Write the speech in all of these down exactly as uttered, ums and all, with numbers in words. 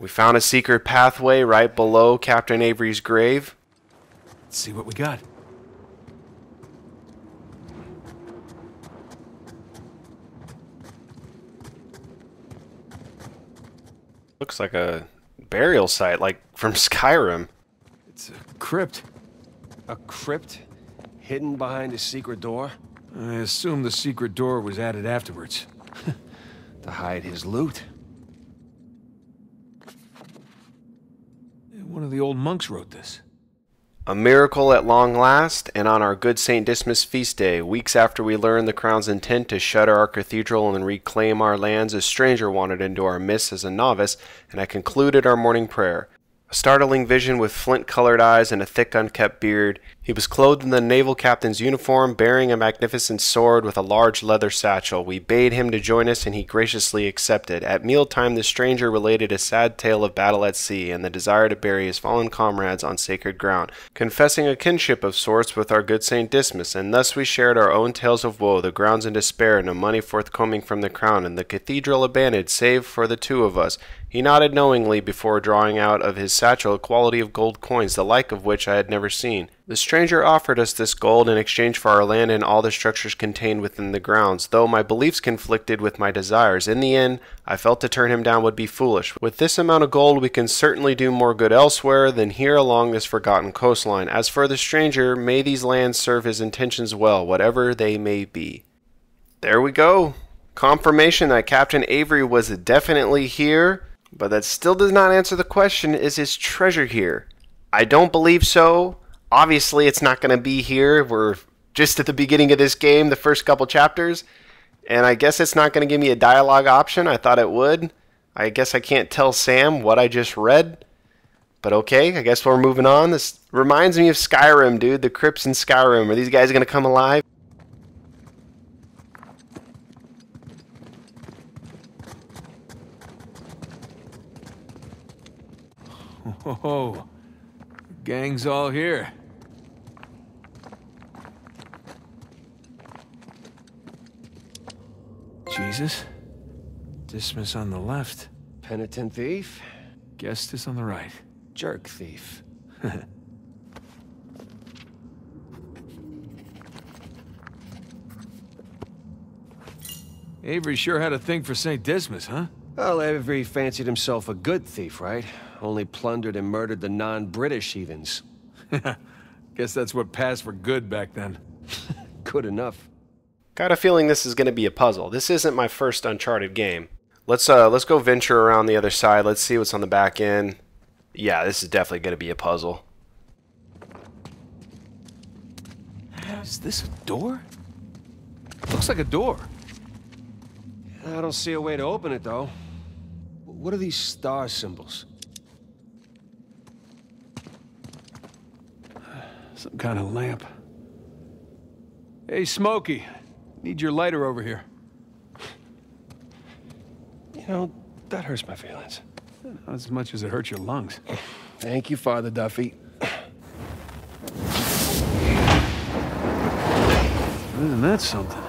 We found a secret pathway right below Captain Avery's grave. Let's see what we got. Looks like a burial site, like from Skyrim. It's a crypt. A crypt hidden behind a secret door? I assume the secret door was added afterwards to hide his loot. One of the old monks wrote this. A miracle at long last, and on our good Saint Dismas feast day, weeks after we learned the Crown's intent to shutter our cathedral and reclaim our lands, a stranger wandered into our midst as a novice, and I concluded our morning prayer. A startling vision with flint-colored eyes and a thick, unkempt beard. He was clothed in the naval captain's uniform, bearing a magnificent sword with a large leather satchel. We bade him to join us, and he graciously accepted. At mealtime, the stranger related a sad tale of battle at sea and the desire to bury his fallen comrades on sacred ground, confessing a kinship of sorts with our good Saint Dismas, and thus we shared our own tales of woe, the grounds in despair, no money forthcoming from the crown, and the cathedral abandoned, save for the two of us. He nodded knowingly before drawing out of his satchel a quantity of gold coins, the like of which I had never seen. The stranger offered us this gold in exchange for our land and all the structures contained within the grounds, though my beliefs conflicted with my desires. In the end, I felt to turn him down would be foolish. With this amount of gold, we can certainly do more good elsewhere than here along this forgotten coastline. As for the stranger, may these lands serve his intentions well, whatever they may be. There we go. Confirmation that Captain Avery was definitely here, but that still does not answer the question, is his treasure here? I don't believe so. Obviously, it's not going to be here. We're just at the beginning of this game, the first couple chapters. And I guess it's not going to give me a dialogue option. I thought it would. I guess I can't tell Sam what I just read. But okay, I guess we're moving on. This reminds me of Skyrim, dude. The crypts in Skyrim. Are these guys going to come alive? Oh, gang's all here. Jesus, Dismas on the left. Penitent thief. Gestus on the right. Jerk thief. Avery sure had a thing for Saint Dismas, huh? Well, Avery fancied himself a good thief, right? Only plundered and murdered the non-British heathens. Guess that's what passed for good back then. Good enough. Got a feeling this is going to be a puzzle. This isn't my first Uncharted game. Let's uh, let's go venture around the other side. Let's see what's on the back end. Yeah, this is definitely going to be a puzzle. Is this a door? Looks like a door. I don't see a way to open it, though. What are these star symbols? Some kind of lamp. Hey, Smokey. Need your lighter over here. You know, that hurts my feelings. Not as much as it hurts your lungs. Thank you, Father Duffy. Isn't that something?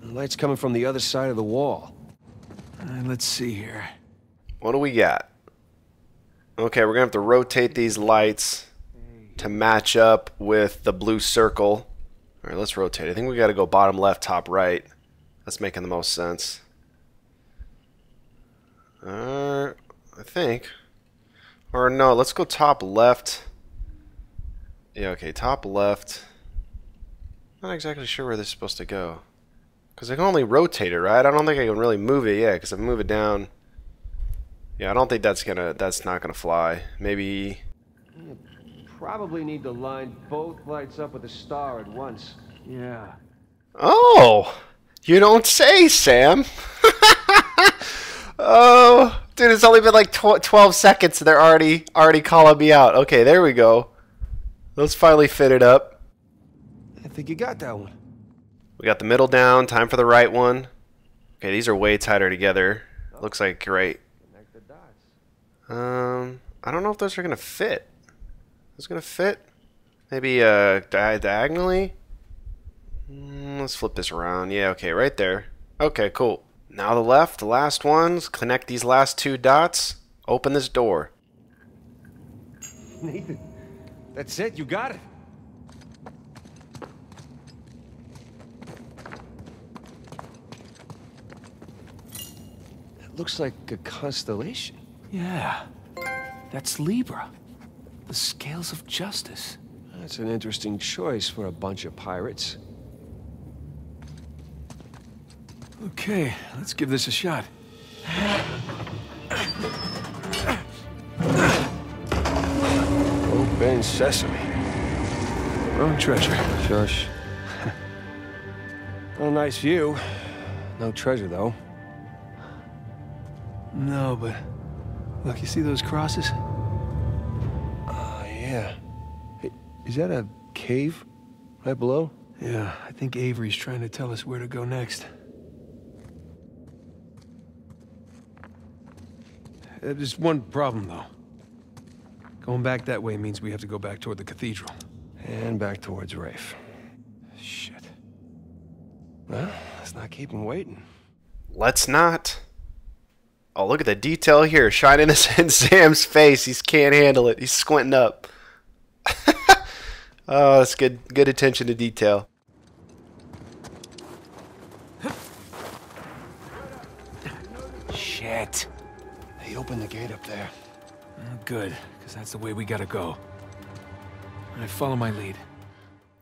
The light's coming from the other side of the wall. All right, let's see here. What do we got? Okay, we're going to have to rotate these lights to match up with the blue circle. All right, let's rotate. I think we got to go bottom left, top right. That's making the most sense. Uh, I think. Or no, let's go top left. Yeah, okay, top left. Not exactly sure where this is supposed to go. Because I can only rotate it, right? I don't think I can really move it, yeah, because I move it down. Yeah, I don't think that's gonna, that's not gonna fly. Maybe... You probably need to line both lights up with a star at once. Yeah. Oh! You don't say, Sam! Oh! Dude, it's only been like tw twelve seconds and they're already, already calling me out. Okay, there we go. Let's finally fit it up. I think you got that one. We got the middle down, time for the right one. Okay, these are way tighter together. Looks like right. Um, I don't know if those are gonna fit. Those gonna fit? Maybe uh di diagonally? Let's flip this around. Yeah, okay, right there. Okay, cool. Now the left, the last ones. Connect these last two dots. Open this door. Nathan, that's it. You got it. It looks like a constellation. Yeah, that's Libra. The scales of justice. That's an interesting choice for a bunch of pirates. Okay, let's give this a shot. Open sesame. Wrong treasure. Shush. Well, nice view. No treasure, though. No, but... Look, you see those crosses? Oh, uh, yeah. Hey, is that a cave right below? Yeah, I think Avery's trying to tell us where to go next. There's one problem, though. Going back that way means we have to go back toward the Cathedral. And back towards Rafe. Shit. Well, let's not keep him waiting. Let's not. Oh, look at the detail here. Shining us in Sam's face. He can't handle it. He's squinting up. Oh, that's good, good attention to detail. Shit. He opened the gate up there. Good, because that's the way we gotta go. All right, follow my lead.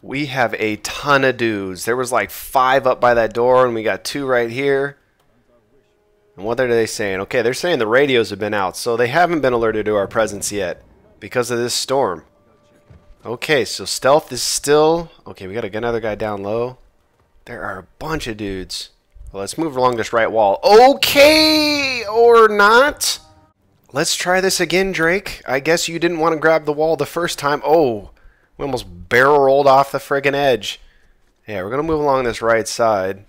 We have a ton of dudes. There was like five up by that door, and we got two right here. And what are they saying? Okay, they're saying the radios have been out, so they haven't been alerted to our presence yet because of this storm. Okay, so stealth is still... Okay, we gotta get another guy down low. There are a bunch of dudes. Well, let's move along this right wall. Okay, or not. Let's try this again, Drake. I guess you didn't want to grab the wall the first time. Oh, we almost barrel rolled off the friggin' edge. Yeah, we're going to move along this right side.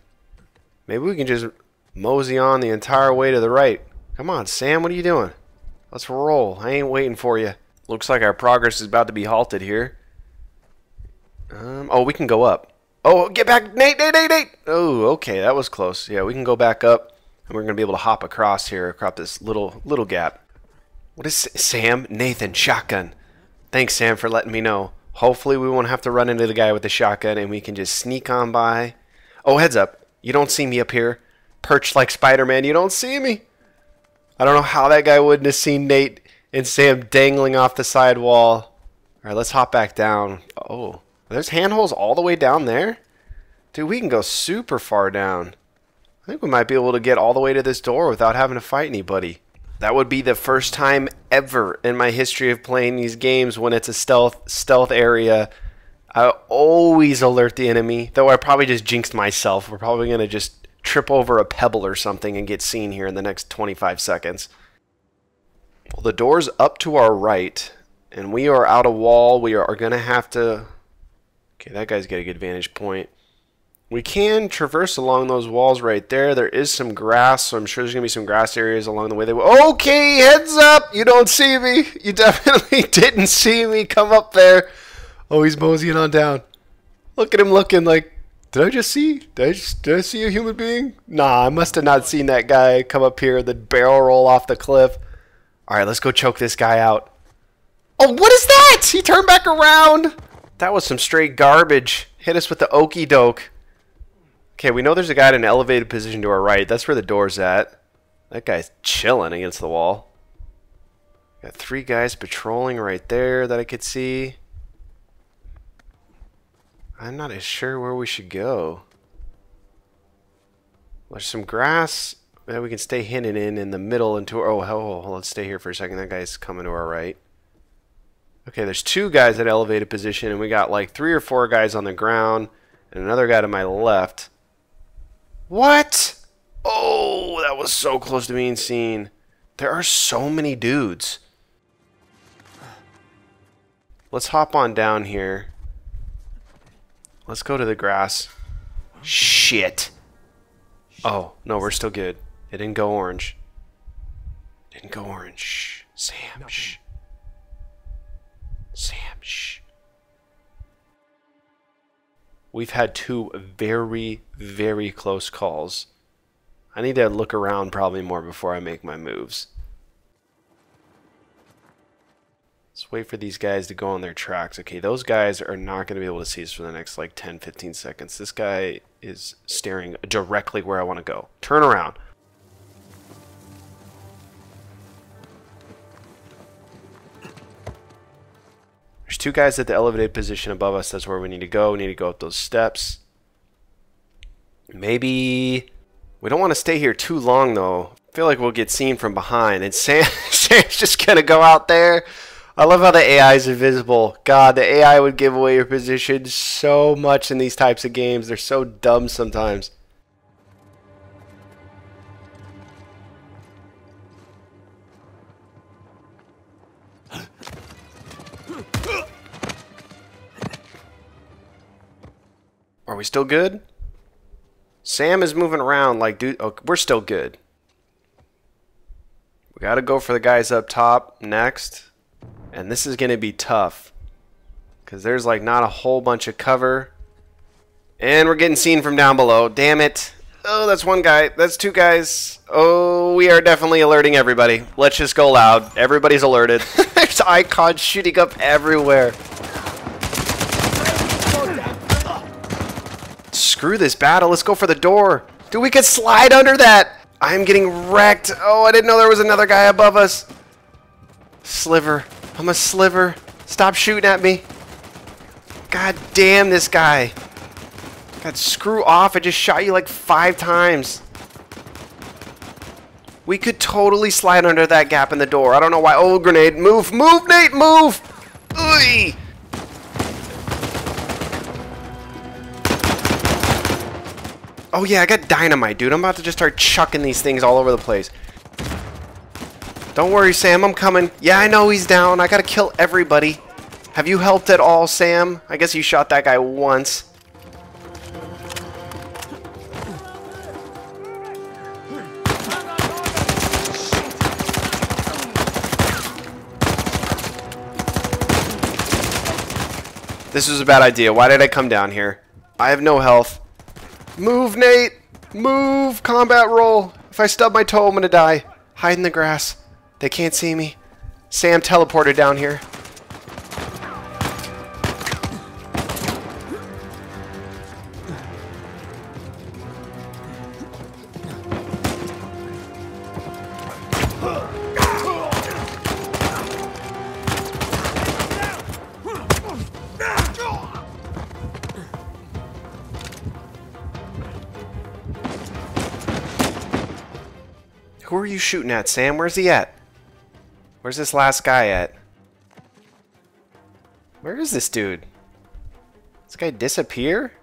Maybe we can just mosey on the entire way to the right. Come on, Sam, what are you doing? Let's roll. I ain't waiting for you. Looks like our progress is about to be halted here. Um, oh, we can go up. Oh, get back, Nate, Nate, Nate, Nate! Oh, okay, that was close. Yeah, we can go back up, and we're going to be able to hop across here, across this little little gap. What is Sam? Nathan, shotgun. Thanks, Sam, for letting me know. Hopefully we won't have to run into the guy with the shotgun, and we can just sneak on by. Oh, heads up. You don't see me up here. Perched like Spider Man, you don't see me. I don't know how that guy wouldn't have seen Nate and Sam dangling off the side wall. All right, let's hop back down. Oh. There's handholds all the way down there? Dude, we can go super far down. I think we might be able to get all the way to this door without having to fight anybody. That would be the first time ever in my history of playing these games when it's a stealth stealth area. I always alert the enemy, though I probably just jinxed myself. We're probably going to just trip over a pebble or something and get seen here in the next twenty-five seconds. Well, the door's up to our right, and we are out of wall. We are going to have to... Okay, that guy's got a good vantage point. We can traverse along those walls right there. There is some grass, so I'm sure there's going to be some grass areas along the way. They will. Okay, heads up! You don't see me! You definitely didn't see me come up there. Oh, he's moseying on down. Look at him looking like, did I just see? Did I, just, did I see a human being? Nah, I must have not seen that guy come up here, then barrel roll off the cliff. All right, let's go choke this guy out. Oh, what is that? He turned back around! That was some straight garbage. Hit us with the okie doke. Okay, we know there's a guy in an elevated position to our right. That's where the door's at. That guy's chilling against the wall. Got three guys patrolling right there that I could see. I'm not as sure where we should go. There's some grass that we can stay hidden in in the middle into. Oh, oh, let's stay here for a second. That guy's coming to our right. Okay, there's two guys at elevated position, and we got like three or four guys on the ground, and another guy to my left. What? Oh, that was so close to being seen. There are so many dudes. Let's hop on down here. Let's go to the grass. Shit. Oh, no, we're still good. It didn't go orange. It didn't go orange. Shh. Sam, shh. Sam, shh. we've had two very, very close calls. I need to look around probably more before I make my moves. Let's wait for these guys to go on their tracks. Okay, those guys are not going to be able to see us for the next like ten fifteen seconds. This guy is staring directly where I want to go. Turn around. There's two guys at the elevated position above us. That's where we need to go. We need to go up those steps. Maybe... we don't want to stay here too long, though. I feel like we'll get seen from behind. And Sam, Sam's just going to go out there. I love how the A I is invisible. God, the A I would give away your position so much in these types of games. They're so dumb sometimes. Are we still good? Sam is moving around like, dude, oh, we're still good. We got to go for the guys up top next. And this is going to be tough. Because there's like not a whole bunch of cover. And we're getting seen from down below. Damn it. Oh, that's one guy. That's two guys. Oh, we are definitely alerting everybody. Let's just go loud. Everybody's alerted. There's icons shooting up everywhere. Screw this battle. Let's go for the door. Dude, we could slide under that. I'm getting wrecked. Oh, I didn't know there was another guy above us. Sliver. I'm a sliver. Stop shooting at me. God damn this guy. God, screw off. I just shot you like five times. We could totally slide under that gap in the door. I don't know why. Oh, grenade. Move. Move, Nate. Move. Oy. Oh yeah, I got dynamite, dude. I'm about to just start chucking these things all over the place. Don't worry, Sam. I'm coming. Yeah, I know he's down. I gotta kill everybody. Have you helped at all, Sam? I guess you shot that guy once. This was a bad idea. Why did I come down here? I have no health. Move, Nate! Move! Combat roll! If I stub my toe, I'm gonna die. Hide in the grass. They can't see me. Sam teleported down here. Who are you shooting at, Sam? Where's he at? Where's this last guy at? Where is this dude? Did this guy disappear?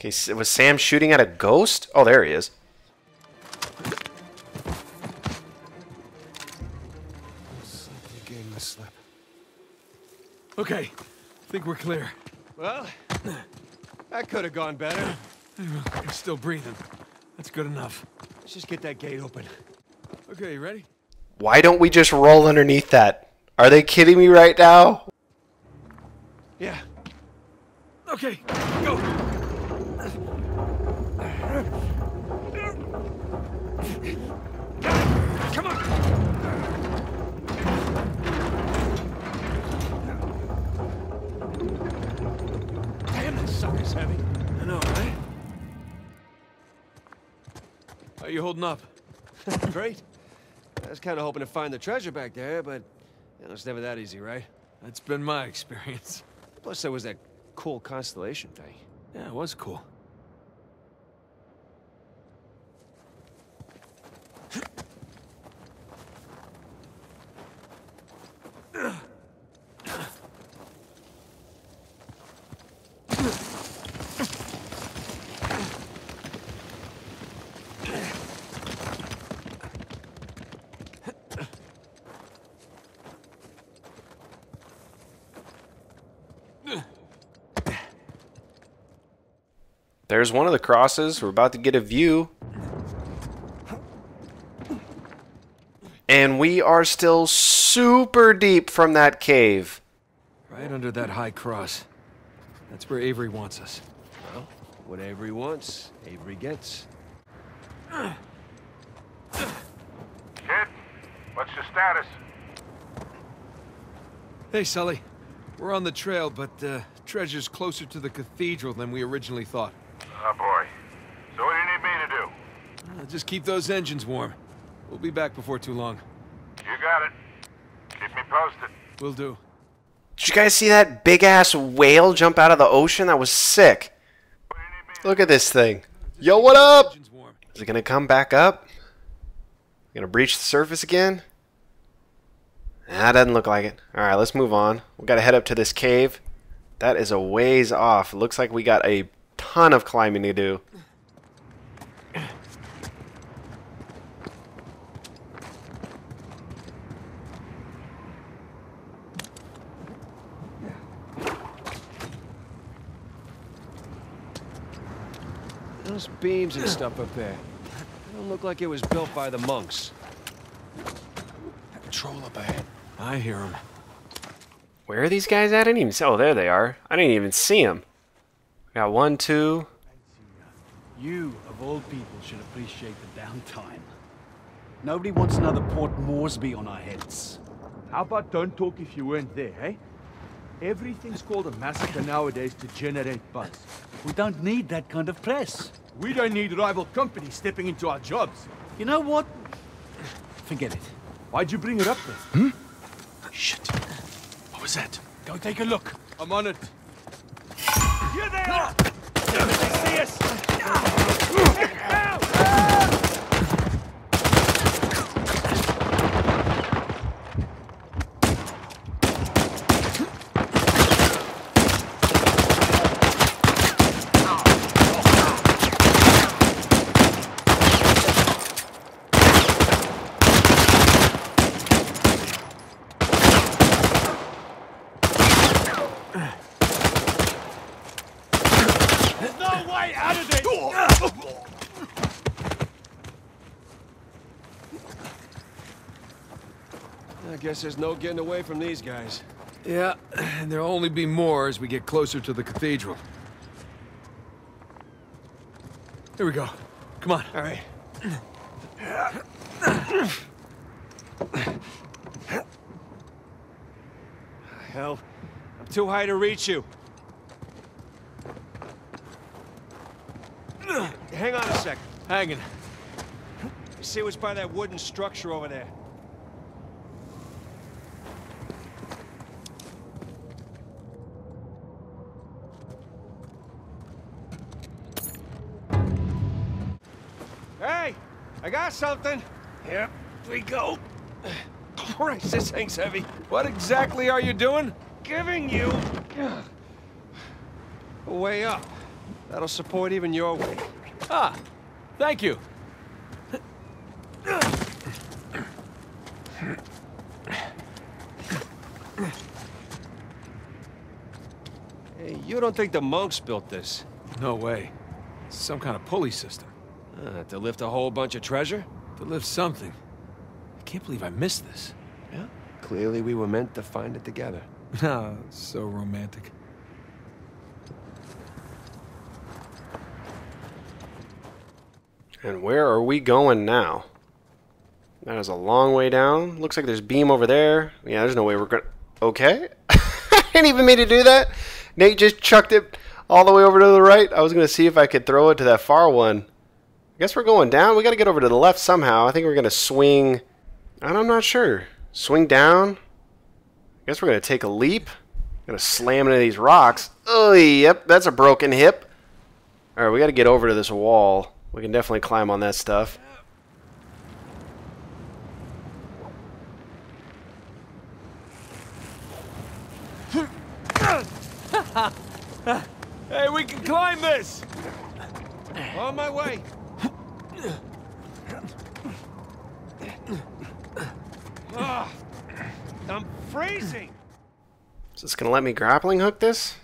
Okay, was Sam shooting at a ghost? Oh, there he is. Okay, I think we're clear. Well, that could have gone better. I'm still breathing. That's good enough. Let's just get that gate open. Okay, you ready? Why don't we just roll underneath that? Are they kidding me right now? Yeah. Okay, go. Come on. Damn, that sucker's heavy. I know, right? How are you holding up? Great. I was kind of hoping to find the treasure back there, but you know, it's never that easy, right? That's been my experience. Plus, there was that cool constellation thing. Yeah, it was cool. There's one of the crosses. We're about to get a view. And we are still super deep from that cave. Right under that high cross. That's where Avery wants us. Well, what Avery wants, Avery gets. Kid, what's your status? Hey, Sully. We're on the trail, but uh, treasure's closer to the cathedral than we originally thought. Oh, boy. So what do you need me to do? Uh, just keep those engines warm. We'll be back before too long. You got it. Keep me posted. Will do. Did you guys see that big-ass whale jump out of the ocean? That was sick. Look at this thing. Yo, what up? Is it going to come back up? Going to breach the surface again? Nah, doesn't look like it. All right, let's move on. We've got to head up to this cave. That is a ways off. It looks like we got a ton of climbing to do. Those beams and stuff up there, they don't look like it was built by the monks. Patrol up ahead. I hear them. Where are these guys at? I didn't even see. Oh, there they are. I didn't even see them. We got one, two. You, of all people, should appreciate the downtime. Nobody wants another Port Moresby on our heads. How about don't talk if you weren't there, eh? Everything's called a massacre nowadays to generate buzz. We don't need that kind of press. We don't need rival companies stepping into our jobs. You know what? Forget it. Why'd you bring it up then? Hmm? Shit. What was that? Go take a look. I'm on it. Here they are! Damn it, they see us! Get out! Guess there's no getting away from these guys. Yeah, and there'll only be more as we get closer to the cathedral. Here we go. Come on. All right. Hell, I'm too high to reach you. Hang on a sec. Hanging. You see what's by that wooden structure over there? I got something. Here we go. Christ, this thing's heavy. What exactly are you doing? Giving you a way up. That'll support even your weight. Ah, thank you. Hey, you don't think the monks built this? No way. It's some kind of pulley system. Uh, to lift a whole bunch of treasure? To lift something. I can't believe I missed this. Yeah? Clearly we were meant to find it together. Oh, so romantic. And where are we going now? That is a long way down. Looks like there's beam over there. Yeah, there's no way we're gonna... Okay. I didn't even mean to do that. Nate just chucked it all the way over to the right. I was gonna see if I could throw it to that far one. I guess we're going down. We got to get over to the left somehow. I think we're going to swing. I'm not sure. Swing down. I guess we're going to take a leap. Going to slam into these rocks. Oh, yep. That's a broken hip. All right, we got to get over to this wall. We can definitely climb on that stuff. Hey, we can climb this. On my way. Oh, I'm freezing. Is this gonna let me grappling hook this?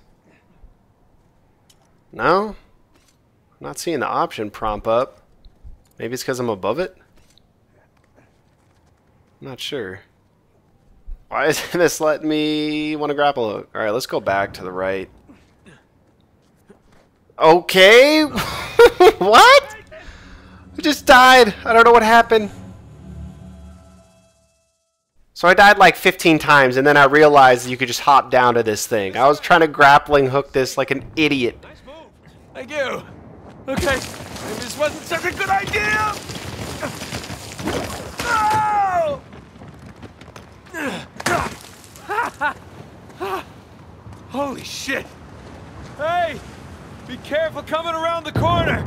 No? I'm not seeing the option prompt up. Maybe it's because I'm above it? I'm not sure. Why isn't this letting me want to grapple? All right, let's go back to the right. Okay. What? I just died. I don't know what happened. So I died like fifteen times, and then I realized you could just hop down to this thing. I was trying to grappling hook this like an idiot. Nice move. Thank you. Okay. This wasn't such a good idea. No! Holy shit. Hey, be careful coming around the corner.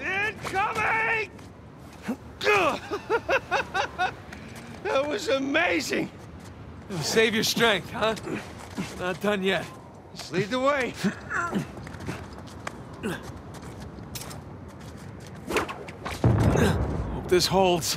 Incoming! That was amazing. Save your strength, huh? Not done yet. Just lead the way. Hope this holds.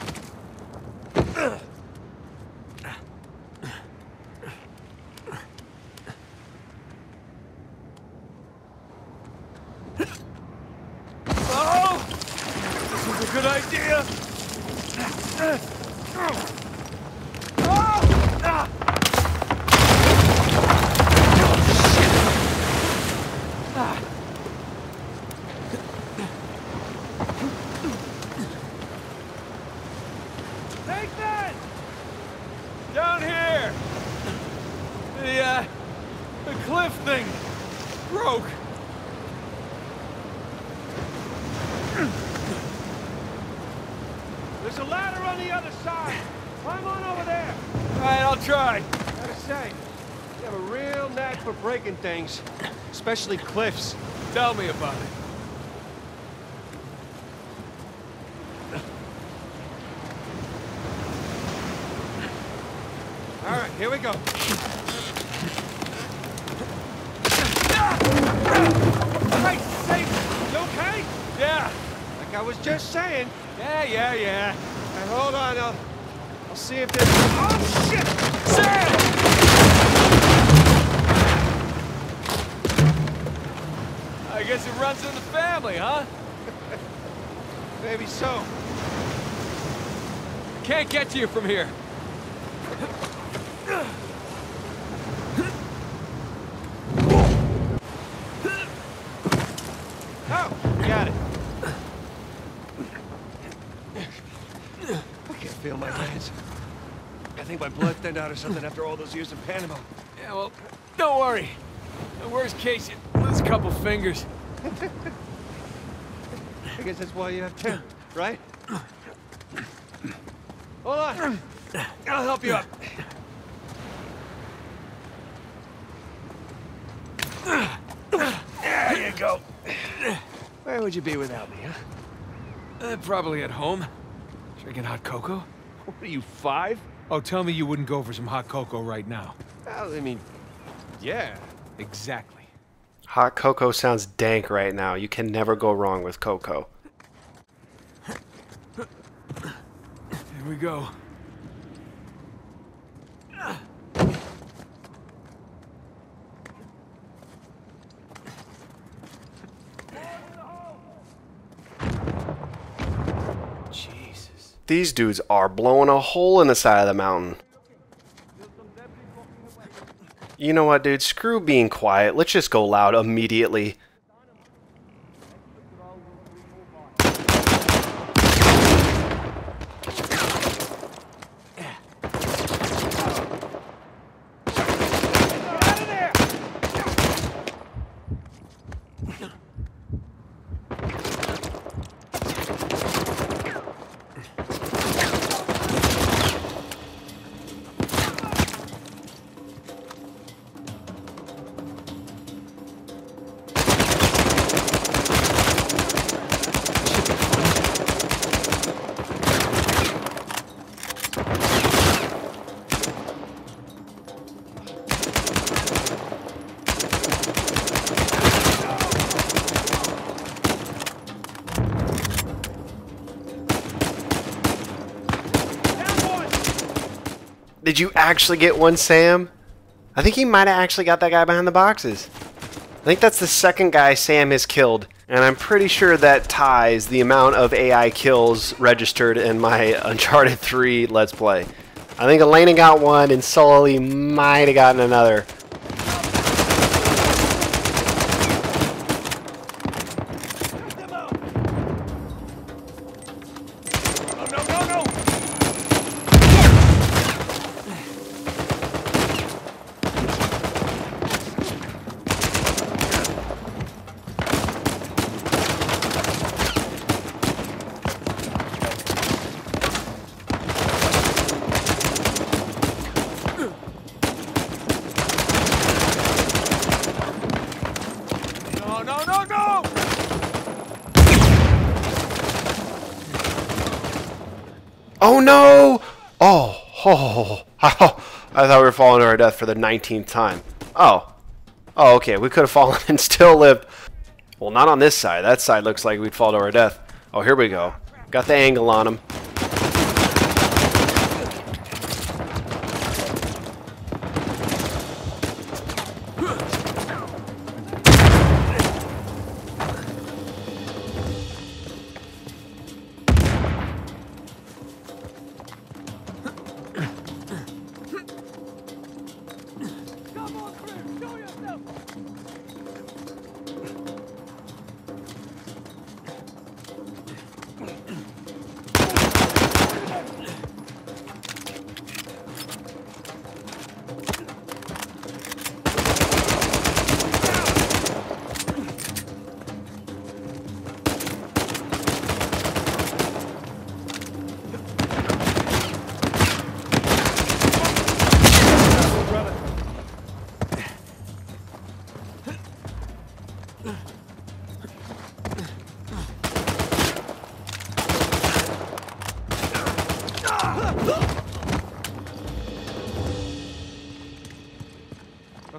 Things, especially cliffs. Tell me about it. All right, here we go. Hey, Satan, you okay? Yeah. Like I was just saying. Yeah, yeah, yeah. And hold on, I'll, I'll see if there's. Oh shit! Sam! I guess it runs in the family, huh? Maybe so. Can't get to you from here. Oh, got it. I can't feel my hands. I think my blood thinned out or something after all those years in Panama. Yeah, well, don't worry. In the worst case, it loses a couple fingers. I guess that's why you have ten, right? Hold on. I'll help you up. There you go. Where would you be without me, huh? Uh, probably at home. Drinking hot cocoa. What are you, five? Oh, tell me you wouldn't go for some hot cocoa right now. Well, I mean, yeah. Exactly. Hot cocoa sounds dank right now. You can never go wrong with cocoa. Here we go. Jesus. These dudes are blowing a hole in the side of the mountain. You know what, dude? Screw being quiet. Let's just go loud immediately. Did you actually get one, Sam? I think he might have actually got that guy behind the boxes. I think that's the second guy Sam has killed, and I'm pretty sure that ties the amount of A I kills registered in my Uncharted three Let's Play. I think Elena got one and Sully might have gotten another. Oh no! Oh, oh, oh, oh, I thought we were falling to our death for the nineteenth time. Oh. Oh, okay. We could have fallen and still lived. Well, not on this side. That side looks like we'd fall to our death. Oh, here we go. Got the angle on him.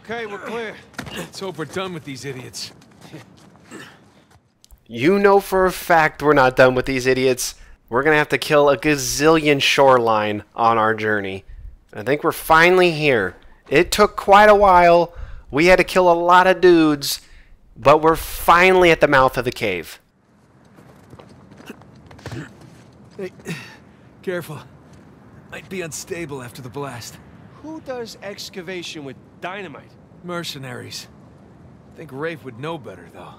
Okay, we're clear. Let's hope we're done with these idiots. You know for a fact we're not done with these idiots. We're gonna have to kill a gazillion shoreline on our journey. I think we're finally here. It took quite a while. We had to kill a lot of dudes, but we're finally at the mouth of the cave. Hey, careful. Might be unstable after the blast. Who does excavation with dynamite? Mercenaries. I think Rafe would know better, though.